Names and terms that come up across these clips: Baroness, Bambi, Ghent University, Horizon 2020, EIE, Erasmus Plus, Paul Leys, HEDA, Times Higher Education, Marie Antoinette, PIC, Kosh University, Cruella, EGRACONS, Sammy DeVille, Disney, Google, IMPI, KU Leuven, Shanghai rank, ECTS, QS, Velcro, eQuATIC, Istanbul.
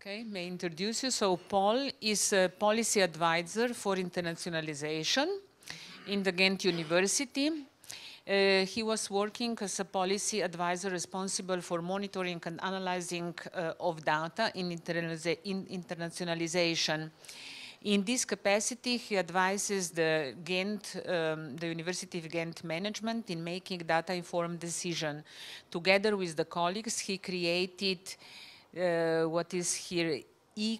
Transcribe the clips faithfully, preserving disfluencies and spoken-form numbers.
Okay, may I introduce you? So Paul is a policy advisor for internationalization in the Ghent University. Uh, he was working as a policy advisor responsible for monitoring and analyzing uh, of data in, in internationalization. In this capacity, he advises the Ghent, um, the University of Ghent management in making data-informed decisions. Together with the colleagues, he created uh, what is here eQuATIC,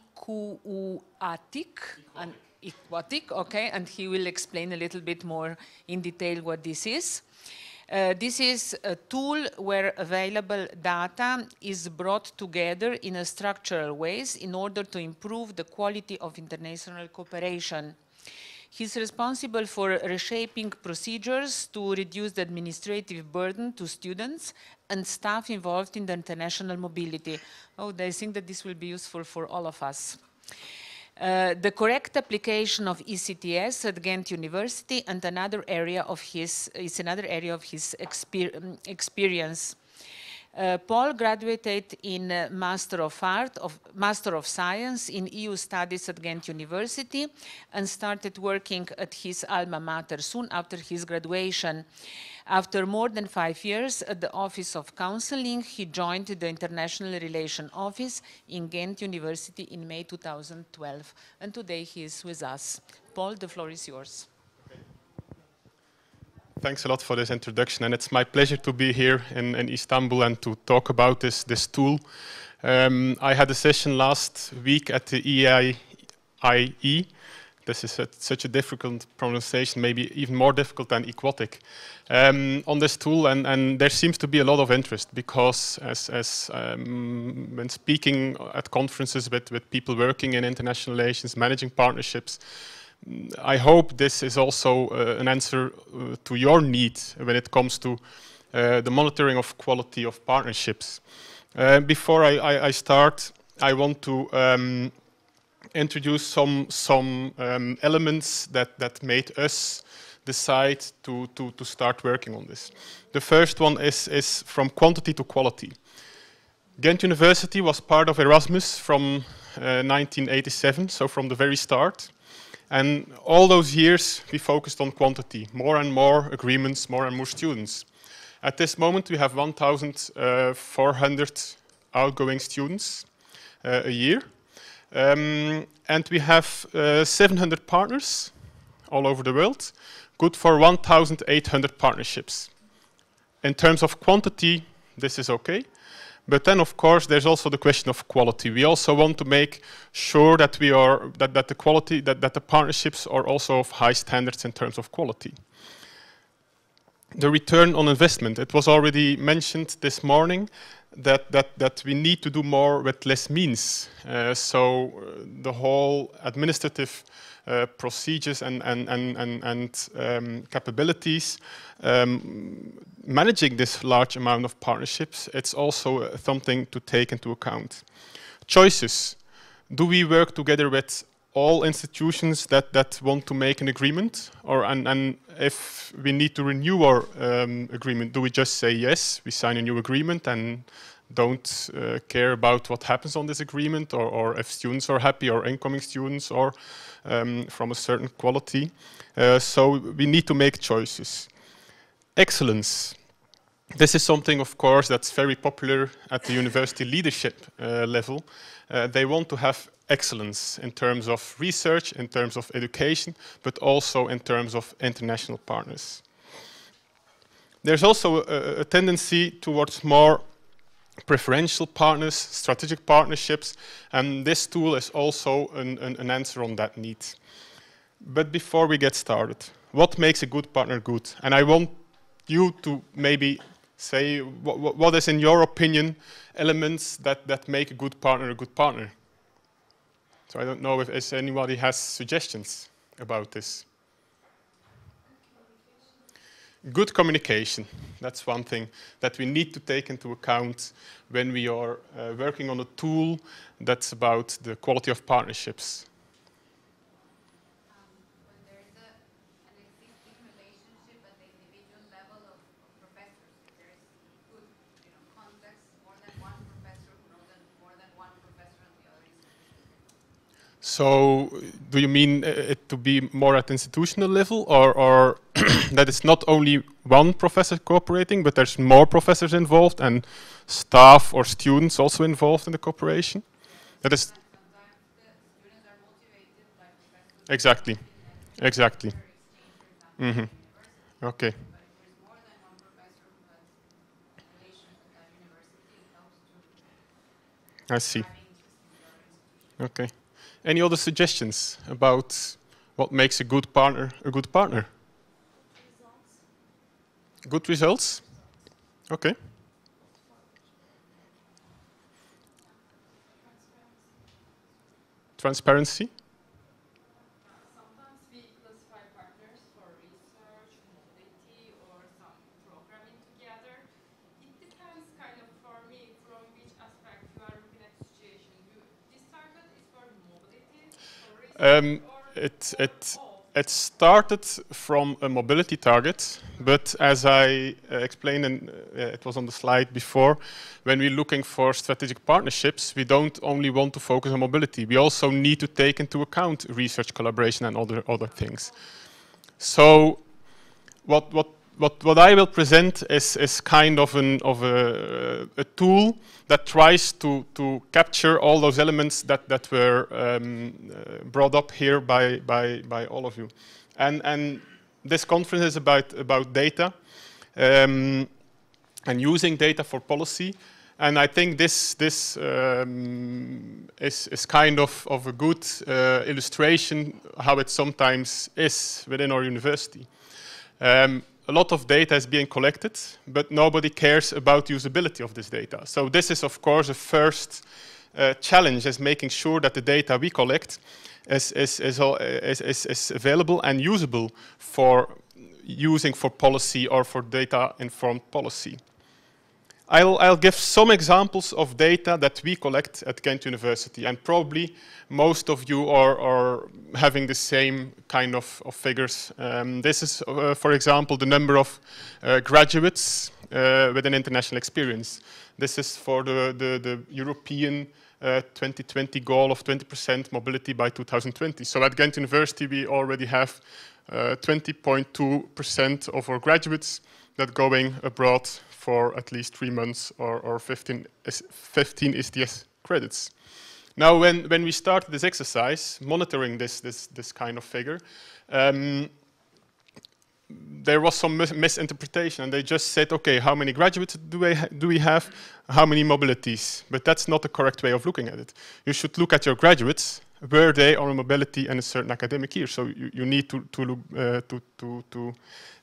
an eQuATIC, okay, and he will explain a little bit more in detail what this is. Uh, this is a tool where available data is brought together in a structural ways in order to improve the quality of international cooperation. He's responsible for reshaping procedures to reduce the administrative burden to students and staff involved in the international mobility. Oh, I think that this will be useful for all of us. Uh, the correct application of E C T S at Ghent University and another area of his is another area of his exper experience. Uh, Paul graduated in uh, Master of Art of Master of Science in E U Studies at Ghent University and started working at his alma mater soon after his graduation. After more than five years at the Office of Counseling, he joined the International Relations Office in Ghent University in May two thousand twelve. And today he is with us. Paul, the floor is yours. Thanks a lot for this introduction. And it's my pleasure to be here in, in Istanbul and to talk about this, this tool. Um, I had a session last week at the E I E. This is a, such a difficult pronunciation, maybe even more difficult than eQuATIC, um, on this tool. And, and there seems to be a lot of interest because as, as um, when speaking at conferences with, with people working in international relations, managing partnerships, I hope this is also uh, an answer uh, to your need when it comes to uh, the monitoring of quality of partnerships. Uh, before I, I, I start, I want to um, introduce some some um, elements that that made us decide to, to to start working on this. The first one is is from quantity to quality. Ghent University was part of Erasmus from uh, nineteen eighty-seven, so from the very start, and all those years we focused on quantity, more and more agreements, more and more students. At this moment we have one thousand four hundred outgoing students uh, a year. Um, and we have uh, seven hundred partners all over the world, good for one thousand eight hundred partnerships. In terms of quantity, this is okay. But then, of course, there's also the question of quality. We also want to make sure that we are that, that the quality that, that the partnerships are also of high standards in terms of quality. The return on investment. It was already mentioned this morning that, that, that we need to do more with less means. Uh, so uh, the whole administrative uh, procedures and, and, and, and, and um, capabilities, um, managing this large amount of partnerships, it's also uh, something to take into account. Choices. Do we work together with all institutions that, that want to make an agreement, or and, and if we need to renew our um, agreement, do we just say yes, we sign a new agreement and don't uh, care about what happens on this agreement, or, or if students are happy, or incoming students are um, from a certain quality. Uh, so we need to make choices. Excellence. This is something, of course, that's very popular at the university leadership uh, level. Uh, they want to have excellence in terms of research, in terms of education, but also in terms of international partners. There's also a, a tendency towards more preferential partners, strategic partnerships, and this tool is also an, an, an answer on that need. But before we get started, what makes a good partner good? And I want you to maybe say what, what is, in your opinion, elements that, that make a good partner a good partner. So I don't know if, if anybody has suggestions about this. Good communication. That's one thing that we need to take into account when we are uh, working on a tool that's about the quality of partnerships. So do you mean it to be more at institutional level, or, or that it's not only one professor cooperating, but there's more professors involved and staff or students also involved in the cooperation? That is exactly, exactly. Mm-hmm. Okay. I see. Okay. Any other suggestions about what makes a good partner a good partner? Good results? Okay. Transparency? Sometimes we classify partners for research, mobility, or some programming together. It depends kind of for me from which aspect you are looking at the situation. You, this target is for mobility, for research, um, or it, it, it started from a mobility target, but as I uh, explained, and uh, it was on the slide before, when we're looking for strategic partnerships, we don't only want to focus on mobility. We also need to take into account research collaboration and other, other things. So what, what, what, what I will present is, is kind of, an, of a, a tool that tries to, to capture all those elements that, that were um, uh, brought up here by, by, by all of you. And, and this conference is about, about data um, and using data for policy. And I think this, this um, is, is kind of, of a good uh, illustration how it sometimes is within our university. Um, A lot of data is being collected, but nobody cares about usability of this data. So this is, of course, a first uh, challenge, is making sure that the data we collect is, is, is, is, is available and usable for using for policy or for data-informed policy. I'll, I'll give some examples of data that we collect at Ghent University, and probably most of you are, are having the same kind of, of figures. Um, this is, uh, for example, the number of uh, graduates uh, with an international experience. This is for the, the, the European uh, twenty twenty goal of twenty percent mobility by two thousand twenty. So at Ghent University, we already have twenty point two percent uh, of our graduates that going abroad for at least three months or, or fifteen E C T S credits. Now, when, when we started this exercise, monitoring this, this, this kind of figure, um, there was some mis misinterpretation, and they just said, okay, how many graduates do we, ha do we have, how many mobilities? But that's not the correct way of looking at it. You should look at your graduates, where they are on mobility in a certain academic year. So you, you need to, to, look, uh, to, to, to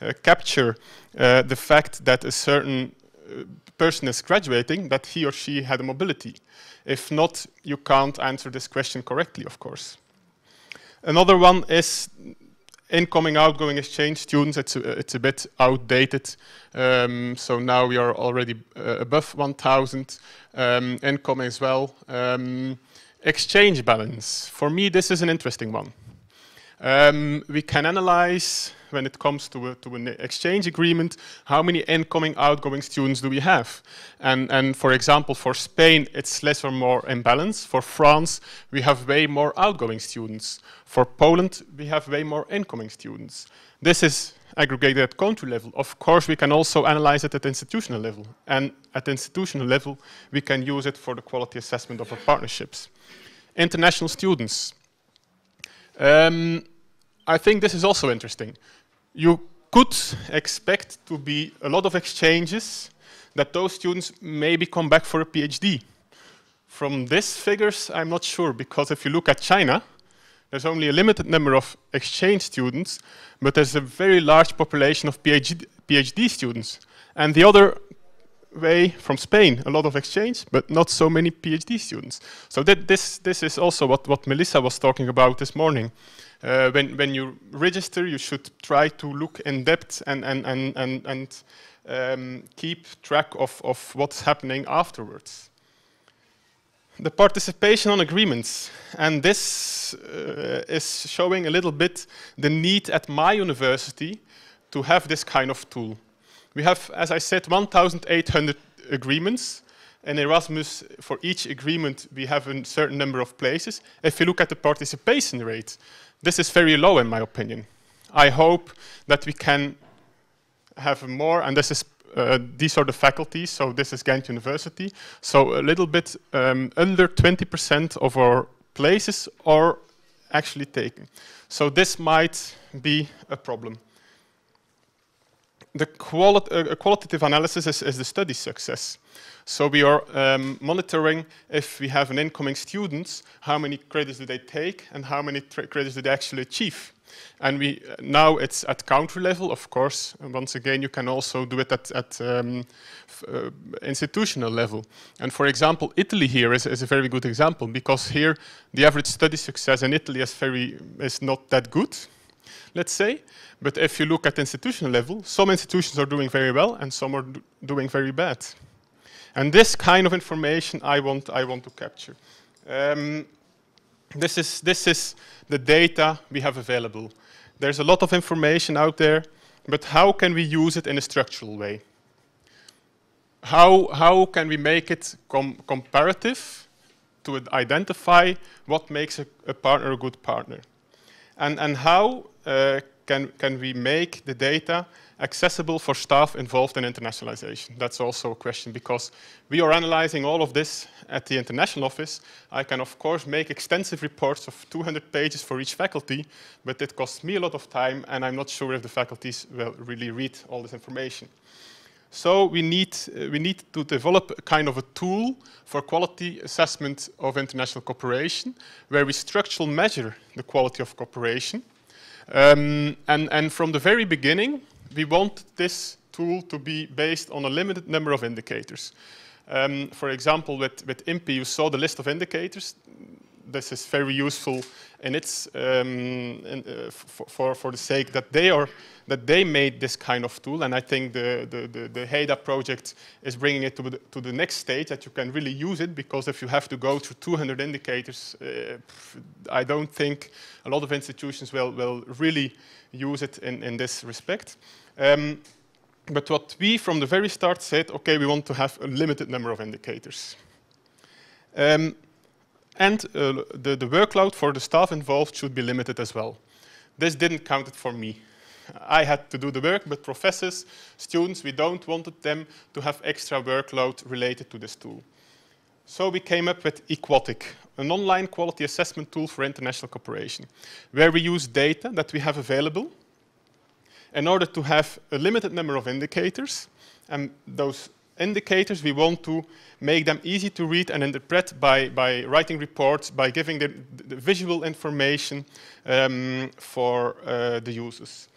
uh, capture uh, the fact that a certain uh, person is graduating, that he or she had a mobility. If not, you can't answer this question correctly, of course. Another one is incoming, outgoing exchange students. It's a, it's a bit outdated. Um, so now we are already uh, above one thousand. Um, incoming as well. Um, Exchange balance. For me, this is an interesting one. Um, we can analyze, when it comes to, a, to an exchange agreement, how many incoming, outgoing students do we have? And, and for example, for Spain, it's less or more imbalance. For France, we have way more outgoing students. For Poland, we have way more incoming students. This is aggregated at country level. Of course, we can also analyze it at institutional level. And at institutional level, we can use it for the quality assessment of our partnerships. International students. Um, I think this is also interesting. You could expect to be a lot of exchanges that those students maybe come back for a PhD. From these figures, I'm not sure, because if you look at China, there's only a limited number of exchange students, but there's a very large population of PhD students. And the other way from Spain, a lot of exchange, but not so many PhD students. So that this, this is also what, what Melissa was talking about this morning. Uh, when, when you register, you should try to look in depth and, and, and, and, and um, keep track of, of what's happening afterwards. The participation on agreements, and this uh, is showing a little bit the need at my university to have this kind of tool. We have, as I said, one thousand eight hundred agreements, in Erasmus, for each agreement, we have a certain number of places. If you look at the participation rate, this is very low, in my opinion. I hope that we can have more, and this is, uh, these are the faculties, so this is Ghent University. So a little bit um, under twenty percent of our places are actually taken. So this might be a problem. The quali uh, qualitative analysis is, is the study success. So we are um, monitoring if we have an incoming students, how many credits do they take and how many credits do they actually achieve. And we uh, now it's at country level, of course. And once again, you can also do it at, at um, uh, institutional level. And for example, Italy here is, is a very good example, because here the average study success in Italy is very is not that good, let's say. But if you look at institutional level, some institutions are doing very well and some are do doing very bad. And this kind of information I want I want to capture. Um, This is, this is the data we have available. There's a lot of information out there, but how can we use it in a structural way? How, how can we make it com comparative to identify what makes a, a partner a good partner? And, and how uh, can, can we make the data accessible for staff involved in internationalization? That's also a question, because we are analyzing all of this at the international office. I can, of course, make extensive reports of two hundred pages for each faculty, but it costs me a lot of time, and I'm not sure if the faculties will really read all this information. So we need, uh, we need to develop a kind of a tool for quality assessment of international cooperation, where we structurally measure the quality of cooperation. Um, and, and from the very beginning, we want this tool to be based on a limited number of indicators. Um, for example, with, with IMPI, you saw the list of indicators. This is very useful in its, um, in, uh, for, for the sake that they, are, that they made this kind of tool. And I think the, the, the, the HEDA project is bringing it to the, to the next stage, that you can really use it, because if you have to go through two hundred indicators, uh, I don't think a lot of institutions will, will really use it in, in this respect. Um, but what we from the very start said, okay, we want to have a limited number of indicators. Um, And uh, the, the workload for the staff involved should be limited as well. This didn't count it for me. I had to do the work, but professors, students, we don't wanted them to have extra workload related to this tool. So we came up with eQuATIC, an online quality assessment tool for international cooperation, where we use data that we have available in order to have a limited number of indicators, and those indicators, we want to make them easy to read and interpret by, by writing reports, by giving the, the visual information um, for uh, the users.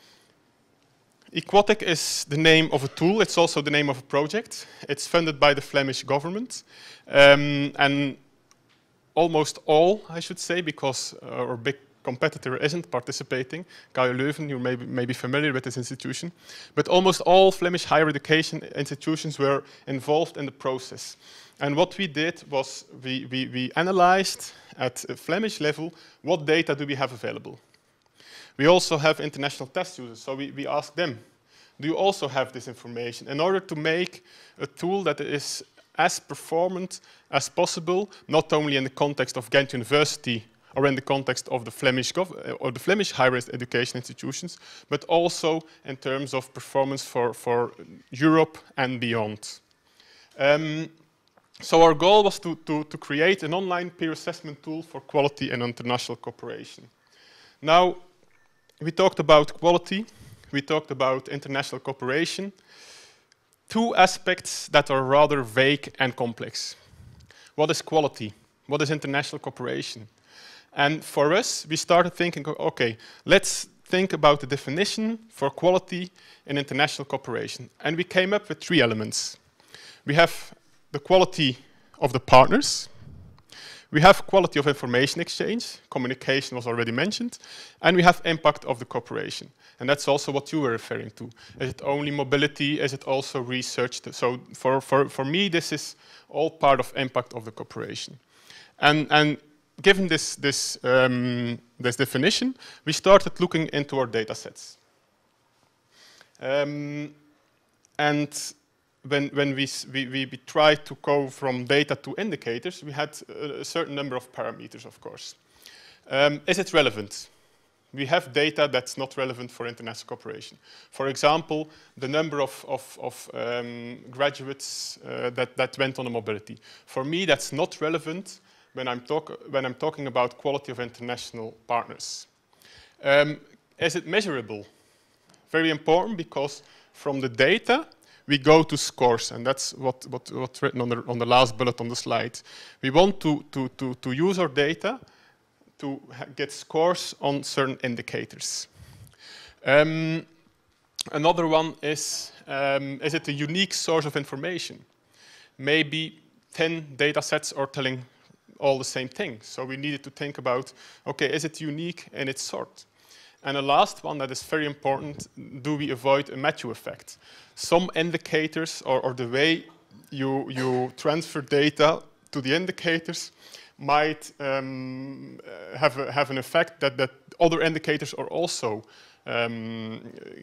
eQuATIC is the name of a tool. It's also the name of a project. It's funded by the Flemish government. Um, and almost all, I should say, because our big competitor isn't participating, K U Leuven, you may be, may be familiar with this institution, but almost all Flemish higher education institutions were involved in the process. And what we did was we, we, we analyzed at a Flemish level what data do we have available. We also have international test users, so we, we asked them, do you also have this information, in order to make a tool that is as performant as possible, not only in the context of Ghent University or in the context of the Flemish gov or the Flemish higher education institutions, but also in terms of performance for, for Europe and beyond. Um, so our goal was to, to, to create an online peer assessment tool for quality and international cooperation. Now, we talked about quality, we talked about international cooperation, two aspects that are rather vague and complex. What is quality? What is international cooperation? And for us, we started thinking, okay, let's think about the definition for quality in international cooperation. And we came up with three elements. We have the quality of the partners. We have quality of information exchange. Communication was already mentioned. And we have impact of the cooperation. And that's also what you were referring to. Is it only mobility? Is it also research? So for, for, for me, this is all part of impact of the cooperation. And, and given this, this, um, this definition, we started looking into our data sets. Um, and when, when we, we, we tried to go from data to indicators, we had a certain number of parameters, of course. Um, is it relevant? We have data that's not relevant for international cooperation. For example, the number of, of, of um, graduates uh, that, that went on a mobility. For me, that's not relevant when I'm, talk when I'm talking about quality of international partners. Um, is it measurable? Very important, because from the data, we go to scores, and that's what, what, what's written on the, on the last bullet on the slide. We want to, to, to, to use our data to get scores on certain indicators. Um, another one is, um, is it a unique source of information? Maybe ten data sets are telling all the same thing. So we needed to think about, okay, is it unique in its sort? And the last one that is very important, do we avoid a Matthew effect? Some indicators, or, or the way you, you transfer data to the indicators, might um, have, a, have an effect that, that other indicators are also um,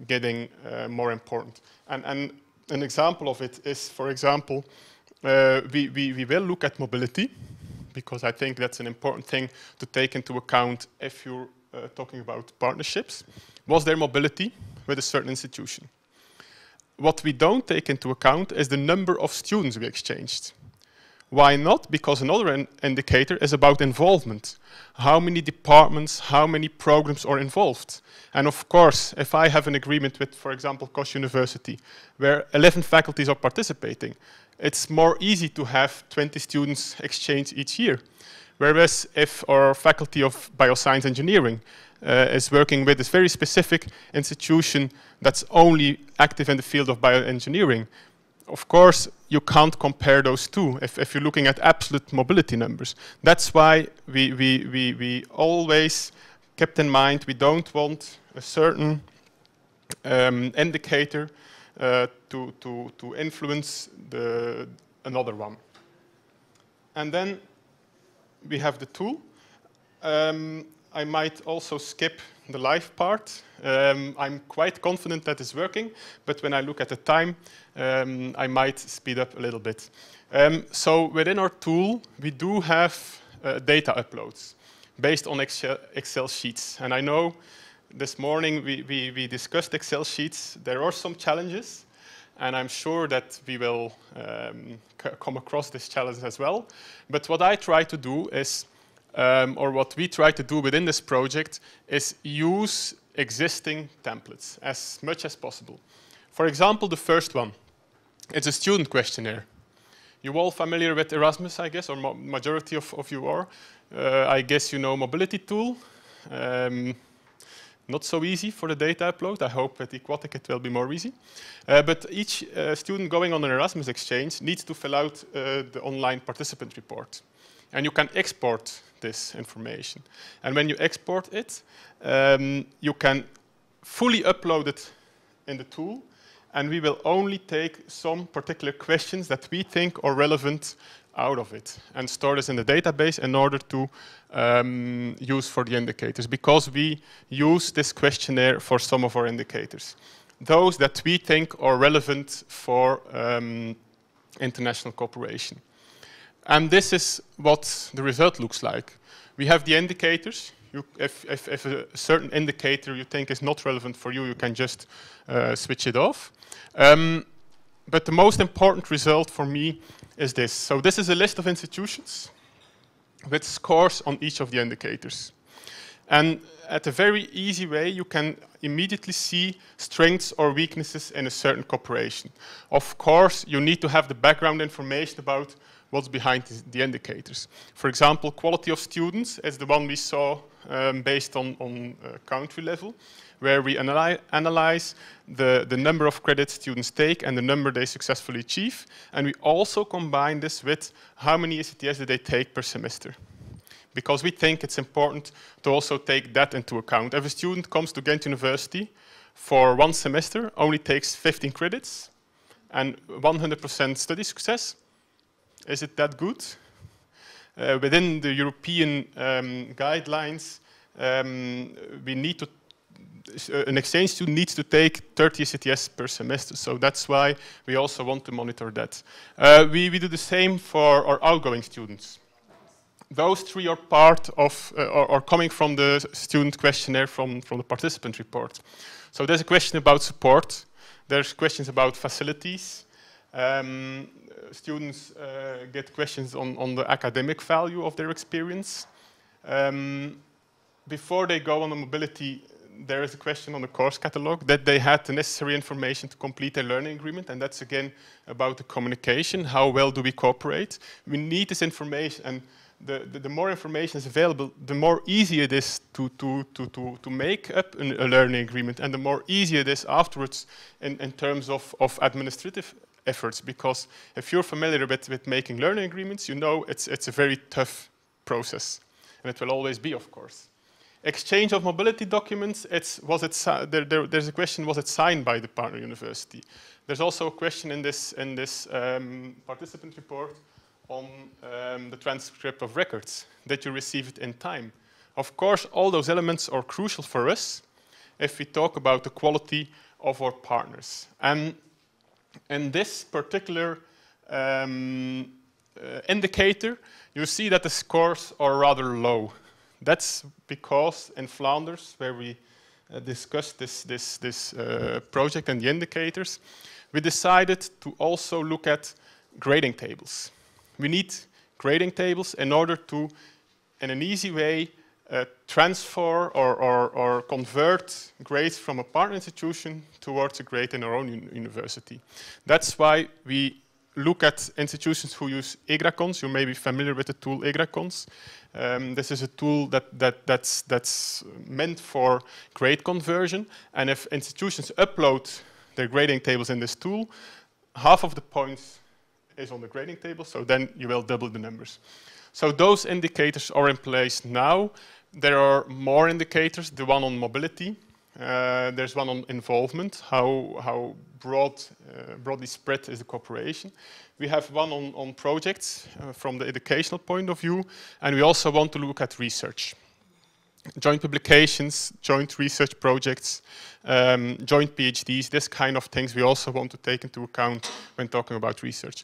getting uh, more important. And, and an example of it is, for example, uh, we, we, we will look at mobility, because I think that's an important thing to take into account if you're uh, talking about partnerships. Was there mobility with a certain institution? What we don't take into account is the number of students we exchanged. Why not? Because another in indicator is about involvement. How many departments, how many programs are involved? And of course, if I have an agreement with, for example, Kosh University, where eleven faculties are participating, it's more easy to have twenty students exchange each year. Whereas if our faculty of bioscience engineering uh, is working with this very specific institution that's only active in the field of bioengineering, of course, you can't compare those two if, if you're looking at absolute mobility numbers. That's why we, we, we, we always kept in mind we don't want a certain um, indicator uh, to, to, to influence the, another one. And then we have the tool. Um, I might also skip the live part. Um, I'm quite confident that it's working, but when I look at the time, um, I might speed up a little bit. Um, so within our tool, we do have uh, data uploads based on Excel, Excel sheets. And I know this morning we, we, we discussed Excel sheets. There are some challenges, and I'm sure that we will um, come across this challenge as well. But what I try to do is Um, or what we try to do within this project is use existing templates as much as possible. For example, the first one, it's a student questionnaire. You're all familiar with Erasmus, I guess, or ma majority of, of you are. Uh, I guess you know mobility tool. Um, not so easy for the data upload. I hope at eQuATIC it will be more easy. Uh, but each uh, student going on an Erasmus exchange needs to fill out uh, the online participant report. And you can export this information. And when you export it, um, you can fully upload it in the tool. And we will only take some particular questions that we think are relevant out of it and store this in the database in order to um, use for the indicators, because we use this questionnaire for some of our indicators. Those that we think are relevant for um, international cooperation. And this is what the result looks like. We have the indicators. You, if, if, if a certain indicator you think is not relevant for you, you can just uh, switch it off. Um, but the most important result for me is this. So this is a list of institutions with scores on each of the indicators. And at a very easy way, you can immediately see strengths or weaknesses in a certain cooperation. Of course, you need to have the background information about what's behind the indicators. For example, quality of students is the one we saw um, based on, on uh, country level, where we analy analyze the, the number of credits students take and the number they successfully achieve. And we also combine this with how many E C T S did they take per semester. Because we think it's important to also take that into account. If a student comes to Ghent University for one semester, only takes fifteen credits and one hundred percent study success, is it that good? Uh, within the European um, guidelines, um, we need to an exchange student needs to take thirty E C T S per semester, so that's why we also want to monitor that. Uh, we, we do the same for our outgoing students. Those three are part of, uh, are, are coming from the student questionnaire from, from the participant report. So there's a question about support, there's questions about facilities, um, students uh, get questions on, on the academic value of their experience. Um, before they go on the mobility, there is a question on the course catalog that they had the necessary information to complete their learning agreement, and that's again about the communication. How well do we cooperate? We need this information, and the, the, the more information is available, the more easy it is to, to, to, to, to make up an, a learning agreement, and the more easy it is afterwards in, in terms of, of administrative efforts, because if you're familiar with, with making learning agreements, you know it's, it's a very tough process, and it will always be, of course. Exchange of mobility documents, it's, was it, there, there, there's a question, was it signed by the partner university? There's also a question in this, in this um, participant report on um, the transcript of records. Did you receive it in time? Of course, all those elements are crucial for us if we talk about the quality of our partners. And in this particular um, uh, indicator, you see that the scores are rather low. That's because in Flanders, where we uh, discussed this, this, this uh, project and the indicators, we decided to also look at grading tables. We need grading tables in order to, in an easy way, uh, transfer or, or, or convert grades from a partner institution towards a grade in our own un university. That's why we look at institutions who use EGRACONS. You may be familiar with the tool EGRACONS. Um, this is a tool that, that, that's, that's meant for grade conversion. And if institutions upload their grading tables in this tool, half of the points is on the grading table, so then you will double the numbers. So those indicators are in place now. There are more indicators, the one on mobility. Uh, there's one on involvement, how, how broad, uh, broadly spread is the cooperation. We have one on, on projects uh, from the educational point of view, and we also want to look at research. Joint publications, joint research projects, um, joint PhDs, this kind of things we also want to take into account when talking about research.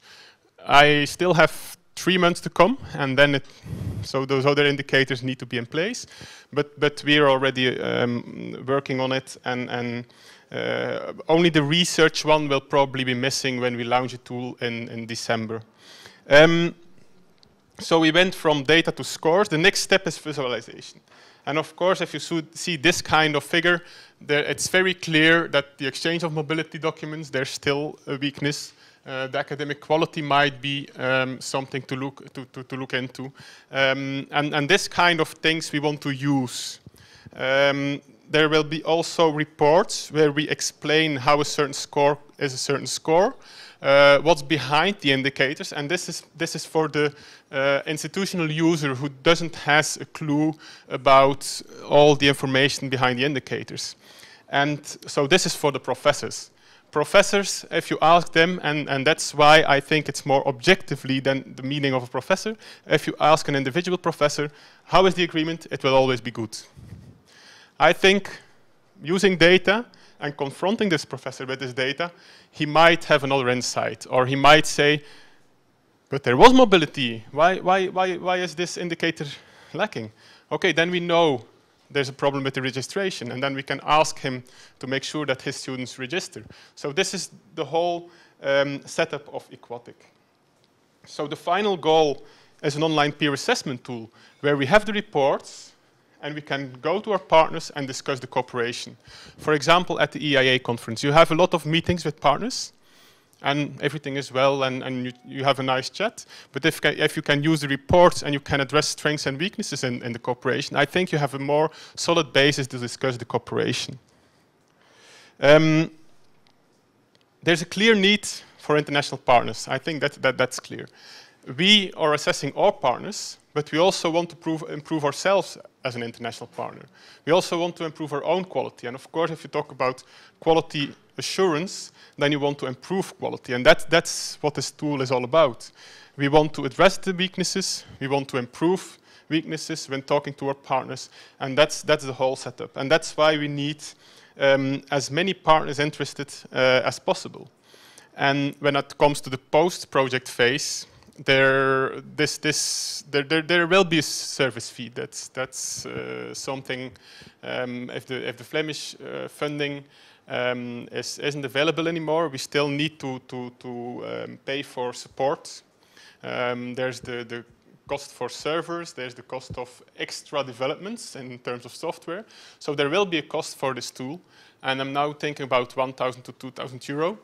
I still have three months to come, and then it, so those other indicators need to be in place. But but we are already um, working on it, and and uh, only the research one will probably be missing when we launch a tool in in December. Um, so we went from data to scores. The next step is visualization, and of course, if you see this kind of figure, there, it's very clear that the exchange of mobility documents, there's still a weakness. Uh, the academic quality might be um, something to look, to, to, to look into. Um, and, and this kind of things we want to use. Um, there will be also reports where we explain how a certain score is a certain score, uh, what's behind the indicators, and this is, this is for the uh, institutional user who doesn't has a clue about all the information behind the indicators. And so this is for the professors. Professors, if you ask them, and, and that's why I think it's more objectively than the meaning of a professor, if you ask an individual professor, how is the agreement, it will always be good. I think using data and confronting this professor with this data, he might have another insight, or he might say, but there was mobility, why, why, why, why is this indicator lacking? Okay, then we know there's a problem with the registration, and then we can ask him to make sure that his students register. So this is the whole um, setup of eQuATIC. So the final goal is an online peer assessment tool where we have the reports and we can go to our partners and discuss the cooperation. For example, at the E I E conference, you have a lot of meetings with partners and everything is well, and, and you, you have a nice chat. But if, if you can use the reports and you can address strengths and weaknesses in, in the cooperation, I think you have a more solid basis to discuss the cooperation. Um, there's a clear need for international partners. I think that, that that's clear. we are assessing our partners, but we also want to prove, improve ourselves as an international partner. We also want to improve our own quality. And of course, if you talk about quality assurance, then you want to improve quality. And that, that's what this tool is all about. We want to address the weaknesses. We want to improve weaknesses when talking to our partners. And that's, that's the whole setup. And that's why we need um, as many partners interested uh, as possible. And when it comes to the post-project phase, There, this, this, there, there, there will be a service fee. That's, that's uh, something. Um, if the if the Flemish uh, funding um, is, isn't available anymore, we still need to to to um, pay for support. Um, there's the the cost for servers. There's the cost of extra developments in terms of software. So there will be a cost for this tool, and I'm now thinking about one thousand to two thousand euro.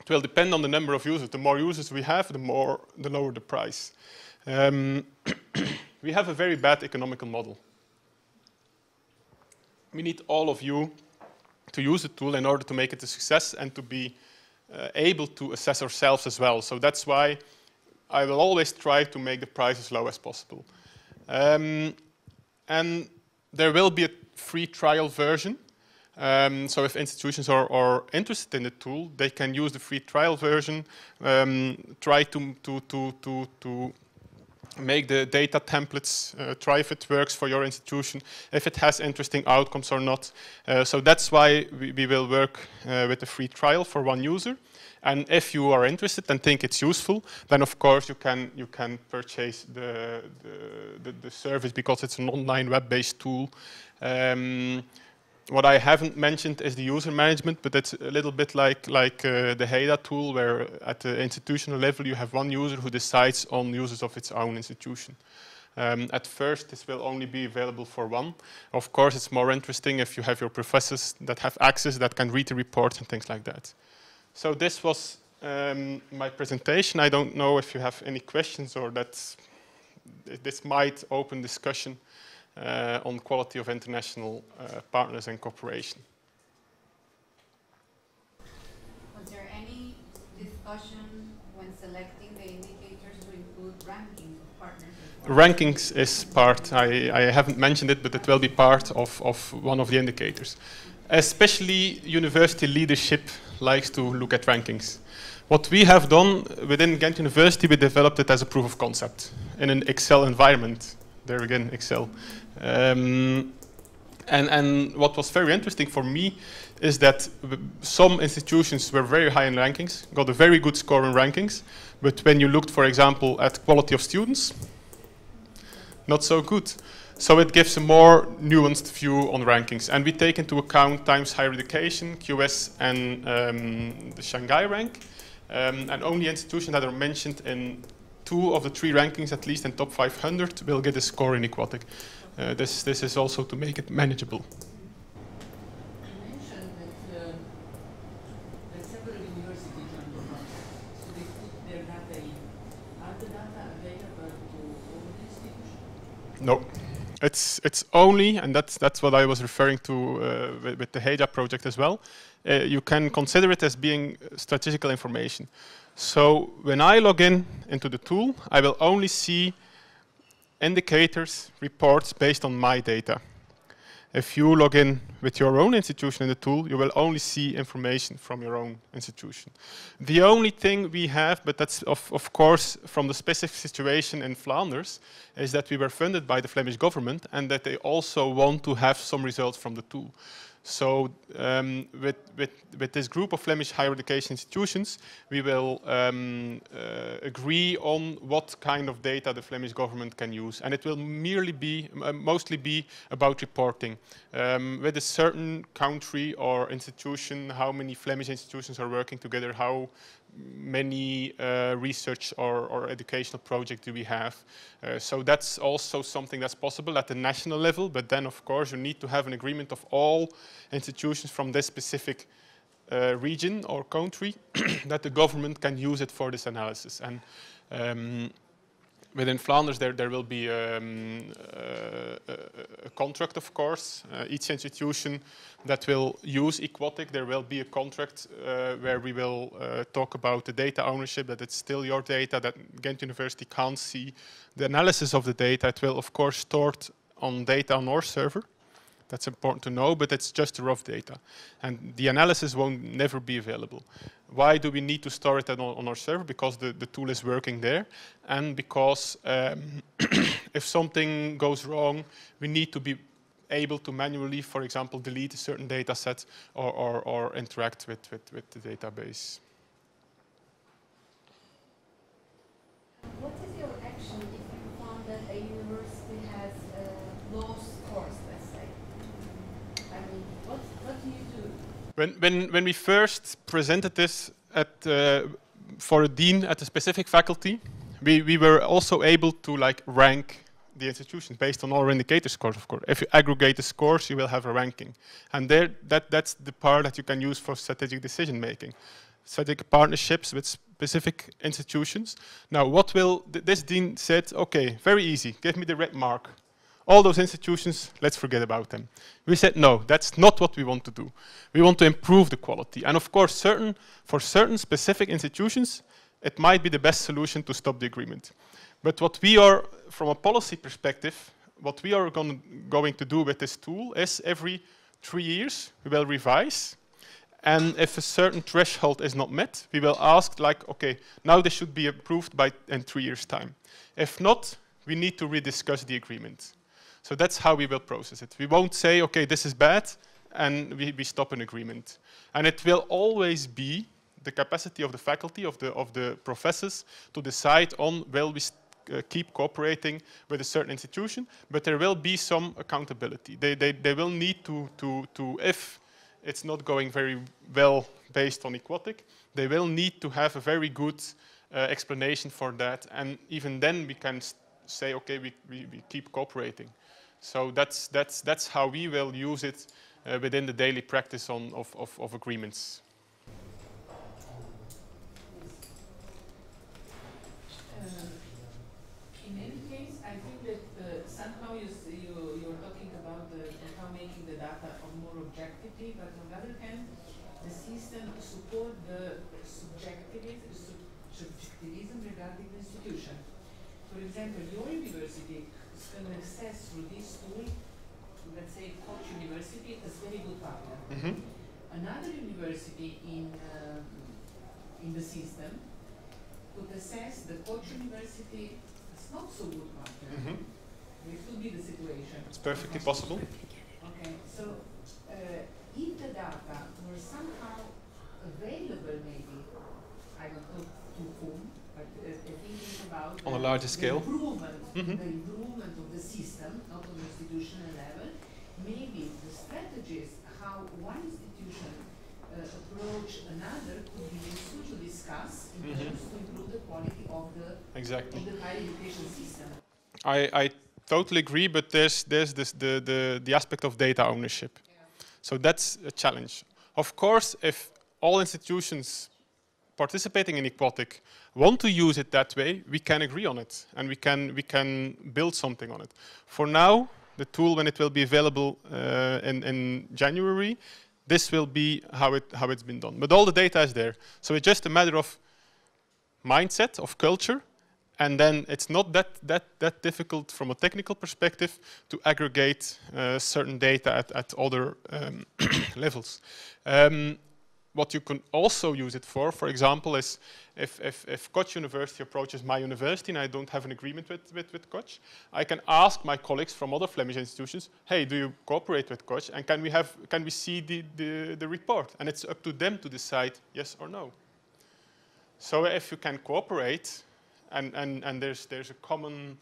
It will depend on the number of users. The more users we have, the more, the lower the price. Um, we have a very bad economical model. We need all of you to use the tool in order to make it a success and to be uh, able to assess ourselves as well. So that's why I will always try to make the price as low as possible. Um, and there will be a free trial version. Um, so if institutions are, are interested in the tool, they can use the free trial version, um, try to, to, to, to, to make the data templates, uh, try if it works for your institution, if it has interesting outcomes or not. Uh, so that's why we, we will work uh, with a free trial for one user. And if you are interested and think it's useful, then of course you can, you can purchase the, the, the, the service, because it's an online web-based tool. Um, What I haven't mentioned is the user management, but it's a little bit like, like uh, the HEDA tool, where at the institutional level you have one user who decides on users of its own institution. Um, at first, this will only be available for one. Of course, it's more interesting if you have your professors that have access, that can read the reports and things like that. So this was um, my presentation. I don't know if you have any questions, or that this might open discussion Uh, on quality of international uh, partners and cooperation. Was there any discussion when selecting the indicators to include ranking of partners? Rankings is part, I, I haven't mentioned it, but it will be part of, of one of the indicators. Especially university leadership likes to look at rankings. What we have done within Ghent University, we developed it as a proof of concept in an Excel environment. There again, Excel. Um, and, and what was very interesting for me is that some institutions were very high in rankings, got a very good score in rankings, but when you looked, for example, at quality of students, not so good. So it gives a more nuanced view on rankings. And we take into account Times Higher Education, Q S, and um, the Shanghai rank, um, and only institutions that are mentioned in two of the three rankings, at least in top five hundred, will get a score in eQuATIC. Uh, this, this is also to make it manageable. You mentioned that, uh, that several universities are involved, so they put their data in. Are the data available to all institutions? No. It's, it's only, and that's, that's what I was referring to uh, with, with the HEDA project as well, uh, you can consider it as being strategical information. So when I log in into the tool, I will only see indicators, reports based on my data. If you log in with your own institution in the tool, you will only see information from your own institution. The only thing we have, but that's of, of course from the specific situation in Flanders, is that we were funded by the Flemish government and that they also want to have some results from the tool. So um, with, with, with this group of Flemish higher education institutions, we will um, uh, agree on what kind of data the Flemish government can use. And it will merely be, uh, mostly be about reporting. Um, with a certain country or institution, how many Flemish institutions are working together, how many uh, research or, or educational projects do we have. Uh, so that's also something that's possible at the national level, but then of course you need to have an agreement of all institutions from this specific uh, region or country that the government can use it for this analysis. And um, within Flanders, there, there will be um, uh, a contract, of course. Uh, each institution that will use eQuATIC, there will be a contract uh, where we will uh, talk about the data ownership, that it's still your data, that Ghent University can't see the analysis of the data. It will, of course, stored on data on our server. That's important to know, but it's just rough data. And the analysis won't never be available. Why do we need to store it on, on our server? Because the, the tool is working there. And because um, if something goes wrong, we need to be able to manually, for example, delete a certain data set or, or, or interact with, with, with the database. What is your action if you found that a university has uh, low scores? When, when, when we first presented this at, uh, for a dean at a specific faculty, we, we were also able to like rank the institutions based on our indicator scores, of course. If you aggregate the scores, you will have a ranking. And there, that, that's the part that you can use for strategic decision making. Strategic partnerships with specific institutions. Now, what will, th this dean said, okay, very easy, give me the red mark. All those institutions, let's forget about them. We said, no, that's not what we want to do. We want to improve the quality. And of course, certain, for certain specific institutions, it might be the best solution to stop the agreement. But what we are, from a policy perspective, what we are going, going to do with this tool is every three years, we will revise. And if a certain threshold is not met, we will ask, like, OK, now this should be approved by in three years' time. If not, we need to rediscuss the agreement. So that's how we will process it. We won't say, okay, this is bad, and we, we stop an agreement. And it will always be the capacity of the faculty, of the, of the professors, to decide on, will we uh, keep cooperating with a certain institution, but there will be some accountability. They, they, they will need to, to, to, if it's not going very well based on eQuATIC, they will need to have a very good uh, explanation for that. And even then, we can say, okay, we, we, we keep cooperating. So that's, that's, that's how we will use it uh, within the daily practice on, of, of, of agreements. Uh, in any case, I think that uh, somehow you, you, you're talking about uh, how making the data of more objectivity, but on the other hand, the system supports the subjectivism, subjectivism regarding the institution. For example, your university can access through this tool, let's say Kosh University, as very good partner. Mm-hmm. Another university in uh, in the system could access the Kosh University as not so good partner. Mm-hmm. It could be the situation. It's perfectly possible. Okay, so uh, if the data were somehow available, maybe I don't know to whom. But uh, thinking about on a larger scale, the improvement, mm-hmm. the improvement of the system, not on the institutional level, maybe the strategies how one institution uh, approach another could be useful to discuss in mm-hmm. terms to improve the quality of the exactly of the higher education system. I, I totally agree, but there's there's this the the the aspect of data ownership, yeah. So that's a challenge. Of course, if all institutions participating in eQuATIC want to use it that way, we can agree on it and we can we can build something on it. For now, the tool, when it will be available uh, in, in January, this will be how it how it's been done. But all the data is there, so it's just a matter of mindset, of culture, and then it's not that that that difficult from a technical perspective to aggregate uh, certain data at at other um, levels. Um, What you can also use it for, for example, is if, if, if Koch University approaches my university and I don't have an agreement with, with, with Koch, I can ask my colleagues from other Flemish institutions, hey, do you cooperate with Koch? And can we, have, can we see the, the, the report? And it's up to them to decide yes or no. So if you can cooperate and, and, and there's, there's a common...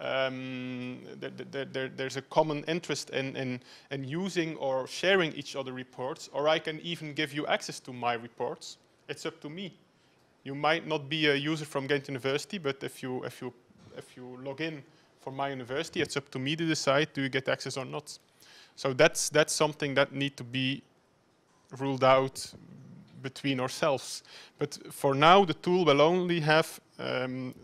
Um, there, there, there, there's a common interest in, in, in using or sharing each other reports, or I can even give you access to my reports. It's up to me. You might not be a user from Ghent University, but if you, if you, if you log in for my university, it's up to me to decide do you get access or not. So that's, that's something that needs to be ruled out between ourselves. But for now, the tool will only have um,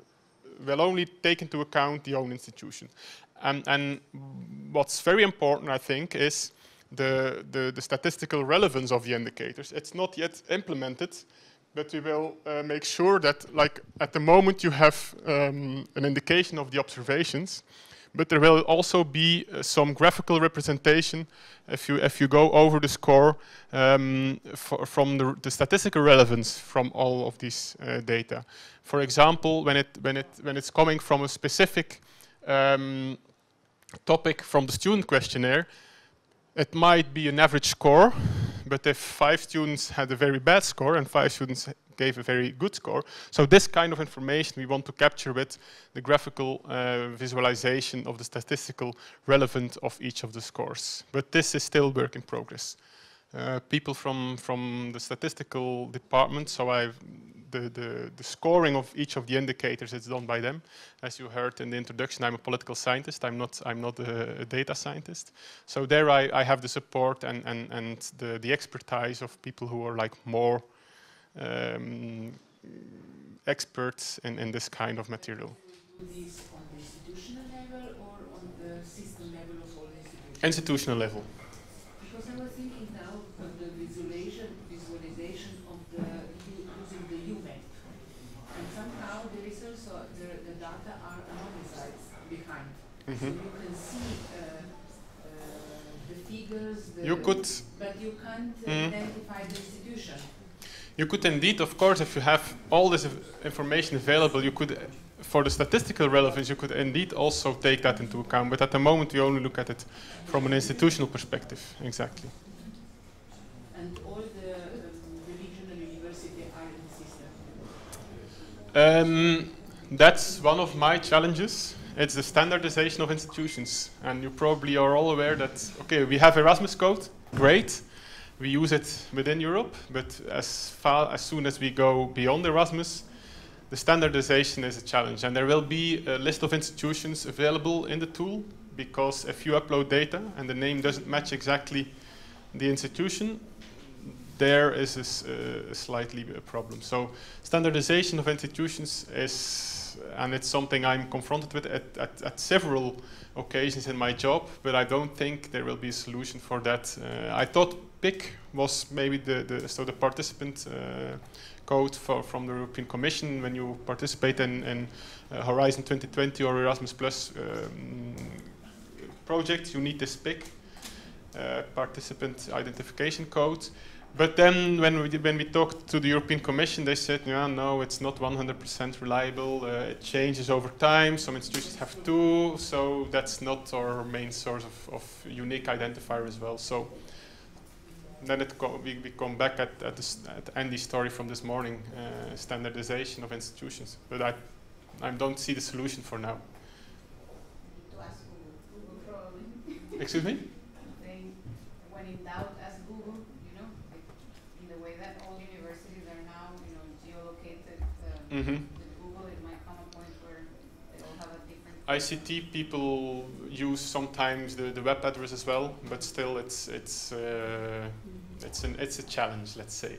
will only take into account the own institution. And, and what's very important, I think, is the, the, the statistical relevance of the indicators. It's not yet implemented, but we will uh, make sure that, like, at the moment you have um, an indication of the observations, but there will also be uh, some graphical representation if you, if you go over the score um, for, from the, the statistical relevance from all of these uh, data. For example, when, it, when, it, when it's coming from a specific um, topic from the student questionnaire, it might be an average score, but if five students had a very bad score and five students gave a very good score. So this kind of information we want to capture with the graphical uh, visualization of the statistical relevance of each of the scores. But this is still work in progress. Uh, people from, from the statistical department, so I've, the, the, the scoring of each of the indicators is done by them. As you heard in the introduction, I'm a political scientist, I'm not, I'm not a, a data scientist. So there I, I have the support and, and, and the, the expertise of people who are like more Um, experts in, in this kind of material. Do this on the institutional level or on the system level of all institutions? Institutional level. Because I was thinking now on the visualization, visualization of the using the U map, and somehow there is also the, the data are anonymized behind, mm-hmm. so you can see uh, uh, the figures, the you could but you can't uh, mm-hmm. identify the institution. You could indeed, of course, if you have all this information available, you could, for the statistical relevance, you could indeed also take that into account. But at the moment, we only look at it from an institutional perspective. Exactly. And all the, um, the regional university are in the system? Um, that's one of my challenges. It's the standardization of institutions. And you probably are all aware that, okay, we have Erasmus Code, great. We use it within Europe, but as far as soon as we go beyond Erasmus, the standardization is a challenge. And there will be a list of institutions available in the tool, because if you upload data and the name doesn't match exactly the institution, there is a, s uh, a slightly a problem. So standardization of institutions is, and it's something I'm confronted with at, at, at several occasions in my job, but I don't think there will be a solution for that. Uh, I thought P I C was maybe the, the so the participant uh, code for, from the European Commission when you participate in, in uh, Horizon twenty twenty or Erasmus Plus um, projects. You need this P I C, uh, participant identification code. But then when we did, when we talked to the European Commission, they said, yeah, no, it's not one hundred percent reliable. Uh, it changes over time. Some institutions have two, so that's not our main source of, of unique identifier as well. So. Then it co we, we come back at, at, the at Andy's story from this morning, uh, standardization of institutions. But I, I don't see the solution for now. To ask Google, Google probably. Excuse me? They, when in doubt, ask Google, you know, like in the way that all universities are now, you know, geolocated. Uh, mm-hmm. With Google, it might come a point where they all have a different... I C T people use sometimes the, the web address as well, but still it's it's uh, mm-hmm. it's an it's a challenge, let's say.